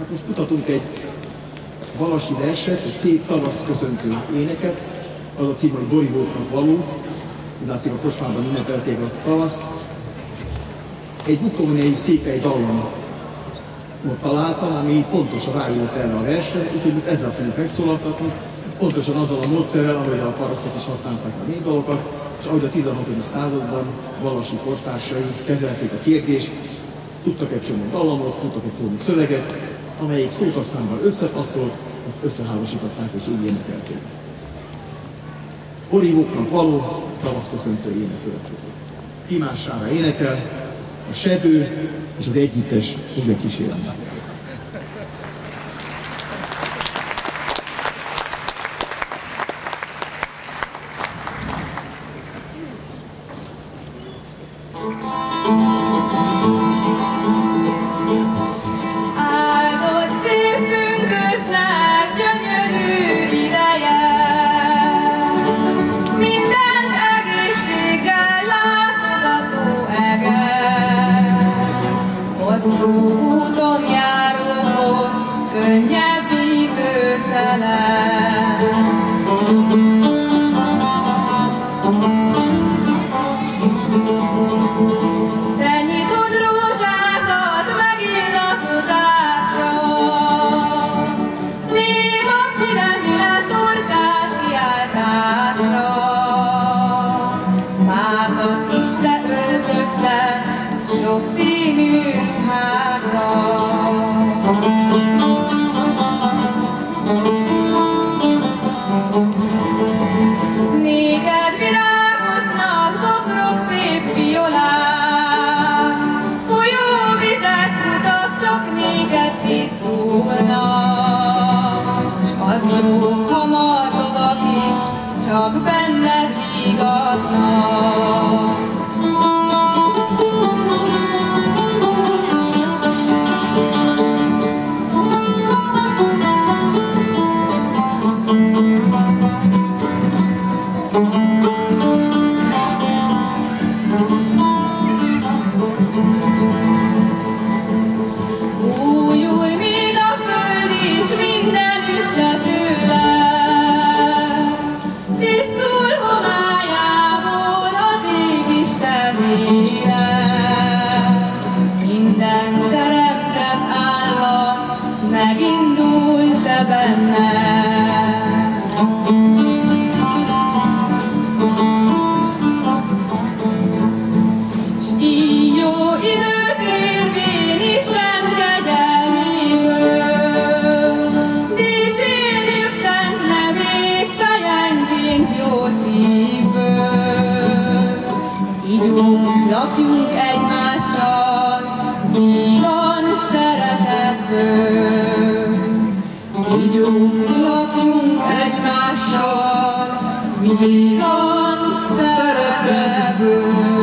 Hát most mutatunk egy Balassi verset, egy szép tavasz köszöntő éneket, az a cím, hogy bolygóknak való, látszik a kocsmában ünnepelték a tavaszt. Egy bukovnyai székely dallamot találtam, ami pontosan rájött erre a versre, úgyhogy mit ezzel fogjuk megszólaltatni, pontosan azzal a módszerrel, amelyre a parasztok is használták a népdalokat, és ahogy a 16. században Balassi kortársai kezelték a kérdést, tudtak egy csomó dallamot, tudtak egy csomó szöveget, amelyik szótagszámmal összepasszolt, azt összeházasították és úgy énekelték. Orívóknak való tavaszköszöntő éneköltő. Tímár Sára énekel, a Sebő és az együttes fogja kísérni. Mindig van szeretetből.